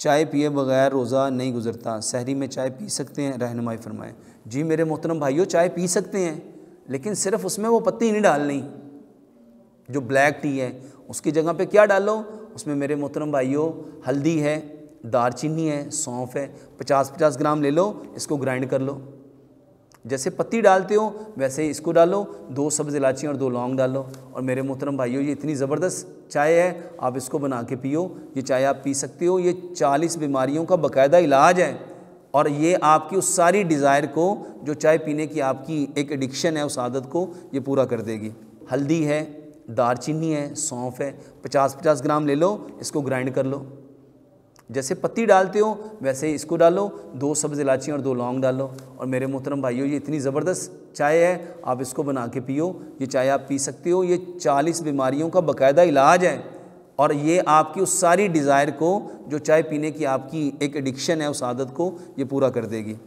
चाय पिए बगैर रोज़ा नहीं गुजरता, सहरी में चाय पी सकते हैं, रहनुमाई फरमाएं। जी मेरे मोहतरम भाइयों, चाय पी सकते हैं, लेकिन सिर्फ उसमें वो पत्ती नहीं डालनी। जो ब्लैक टी है उसकी जगह पे क्या डालो? उसमें मेरे मोहतरम भाइयों हल्दी है, दारचीनी है, सौंफ है, 50-50 ग्राम ले लो, इसको ग्राइंड कर लो। जैसे पत्ती डालते हो वैसे ही इसको डालो, 2 सब्ज़ इलाची और 2 लौंग डालो। और मेरे मोहतरम भाइयों ये इतनी ज़बरदस्त चाय है, आप इसको बना के पियो। ये चाय आप पी सकते हो, ये 40 बीमारियों का बाकायदा इलाज है। और ये आपकी उस सारी डिज़ायर को, जो चाय पीने की आपकी एक एडिक्शन है, उस आदत को ये पूरा कर देगी। हल्दी है, दारचीनी है, सौंफ है, 50-50 ग्राम ले लो, इसको ग्राइंड कर लो। जैसे पत्ती डालते हो वैसे ही इसको डालो, 2 सब्ज़ इलाची और 2 लौंग डालो। और मेरे मोहतरम भाइयों ये इतनी ज़बरदस्त चाय है, आप इसको बना के पियो। ये चाय आप पी सकते हो, ये 40 बीमारियों का बाकायदा इलाज है। और ये आपकी उस सारी डिज़ायर को, जो चाय पीने की आपकी एक एडिक्शन है, उस आदत को ये पूरा कर देगी।